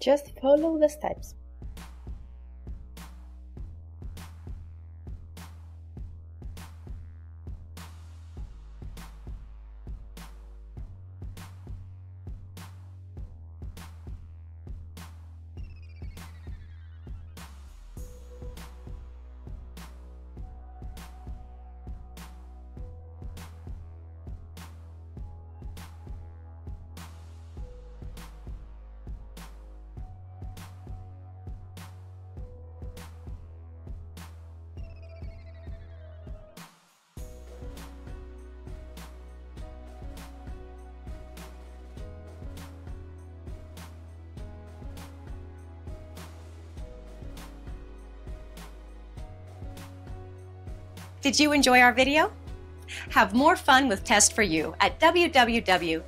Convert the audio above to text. Just follow the steps. Did you enjoy our video? Have more fun with Test4U at www.test4u.eu.